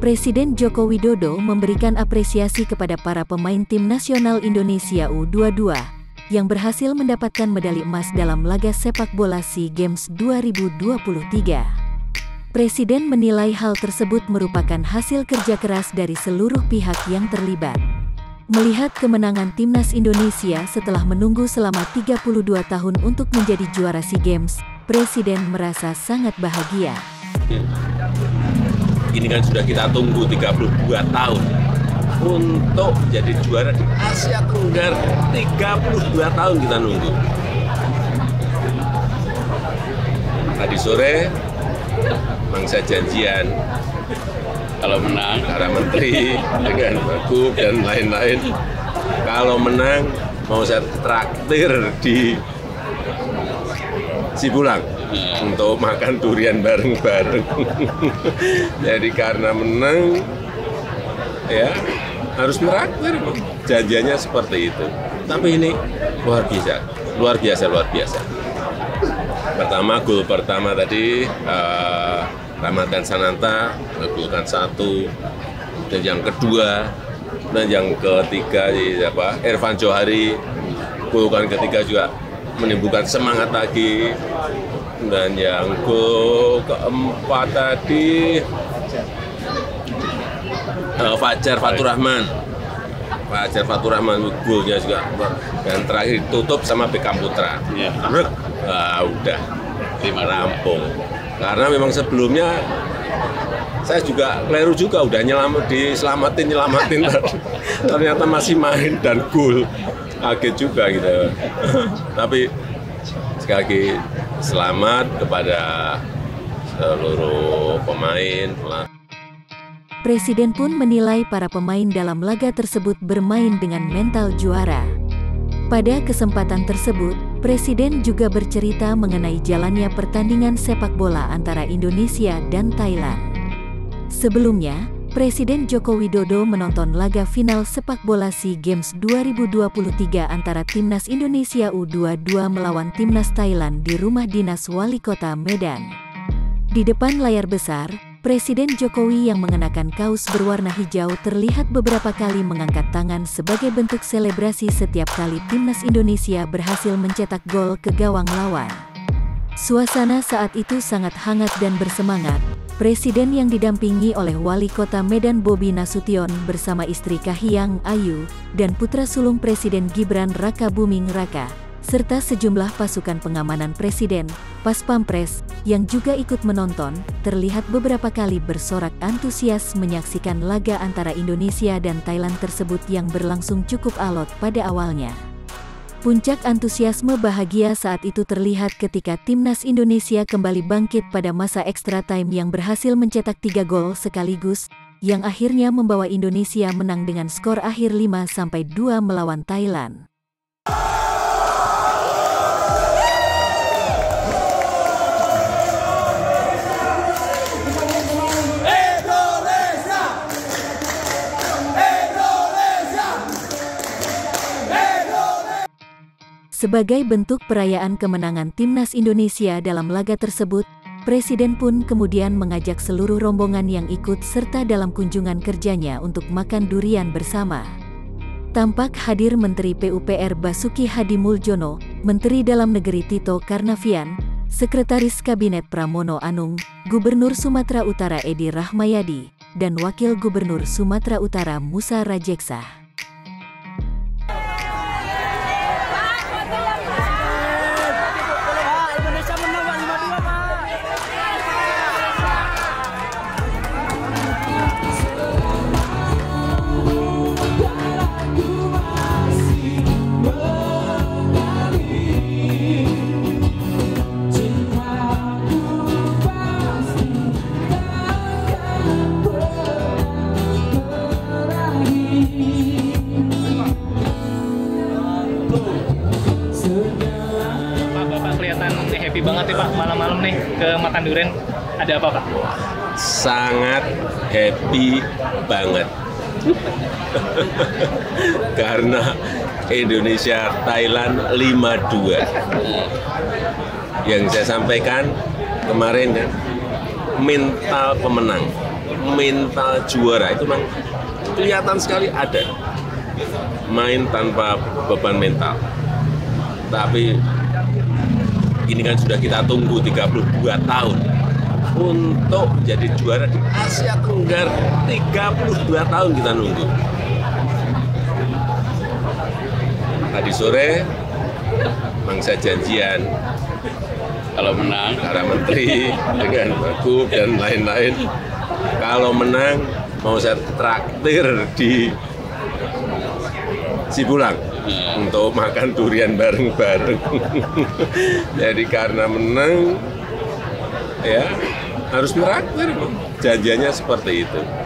Presiden Joko Widodo memberikan apresiasi kepada para pemain tim nasional Indonesia U22 yang berhasil mendapatkan medali emas dalam laga sepak bola SEA Games 2023. Presiden menilai hal tersebut merupakan hasil kerja keras dari seluruh pihak yang terlibat. Melihat kemenangan Timnas Indonesia setelah menunggu selama 32 tahun untuk menjadi juara SEA Games, Presiden merasa sangat bahagia. Ini kan sudah kita tunggu 32 tahun untuk menjadi juara di Asia Tenggara. 32 tahun kita nunggu. Tadi sore memang saya janjian kalau menang para menteri dengan Bagu dan lain-lain, kalau menang mau saya traktir di Sibulang untuk makan durian bareng-bareng. Jadi karena menang ya harus meraktir, janjiannya seperti itu. Tapi ini luar biasa. Pertama, gol pertama tadi Ramadhan Sananta menggolkan satu, dan yang kedua dan yang ketiga Ervan Johari golkan ketiga juga menimbulkan semangat lagi. Dan yang gol keempat tadi Fajar Faturahman golnya juga, dan terakhir tutup sama Bekam Putra. Udah rampung, karena memang sebelumnya saya juga keliru juga, udah diselamatin ternyata masih main dan gol. Kaget juga gitu. Tapi sekali lagi selamat kepada seluruh pemain. Presiden pun menilai para pemain dalam laga tersebut bermain dengan mental juara. Pada kesempatan tersebut, Presiden juga bercerita mengenai jalannya pertandingan sepak bola antara Indonesia dan Thailand. Sebelumnya, Presiden Joko Widodo menonton laga final sepak bola SEA Games 2023 antara Timnas Indonesia U22 melawan Timnas Thailand di rumah dinas wali kota Medan. Di depan layar besar, Presiden Jokowi yang mengenakan kaos berwarna hijau terlihat beberapa kali mengangkat tangan sebagai bentuk selebrasi setiap kali Timnas Indonesia berhasil mencetak gol ke gawang lawan. Suasana saat itu sangat hangat dan bersemangat. Presiden yang didampingi oleh Wali Kota Medan Bobby Nasution bersama istri Kahiyang Ayu dan putra sulung Presiden Gibran Rakabuming Raka, serta sejumlah pasukan pengamanan Presiden, Paspampres, yang juga ikut menonton, terlihat beberapa kali bersorak antusias menyaksikan laga antara Indonesia dan Thailand tersebut yang berlangsung cukup alot pada awalnya. Puncak antusiasme bahagia saat itu terlihat ketika Timnas Indonesia kembali bangkit pada masa extra time yang berhasil mencetak 3 gol sekaligus, yang akhirnya membawa Indonesia menang dengan skor akhir 5-2 melawan Thailand. Sebagai bentuk perayaan kemenangan Timnas Indonesia dalam laga tersebut, Presiden pun kemudian mengajak seluruh rombongan yang ikut serta dalam kunjungan kerjanya untuk makan durian bersama. Tampak hadir Menteri PUPR Basuki Hadi Muljono, Menteri Dalam Negeri Tito Karnavian, Sekretaris Kabinet Pramono Anung, Gubernur Sumatera Utara Edi Rahmayadi, dan Wakil Gubernur Sumatera Utara Musa Rajeksah. Happy banget ya Pak, malam-malam nih ke makan durian, ada apa Pak? Sangat happy banget. Karena Indonesia Thailand 5-2. Yang saya sampaikan kemarin, mental pemenang. mental juara itu memang kelihatan sekali ada. Main tanpa beban mental. Tapi ini kan sudah kita tunggu 32 tahun untuk menjadi juara di Asia Tenggara. 32 tahun kita nunggu. Tadi sore mangsa janjian, kalau menang para menteri dengan Bagu dan lain-lain, kalau menang mau saya traktir di Cipulang untuk makan durian bareng-bareng. Jadi karena menang ya harus traktir, janjiannya seperti itu.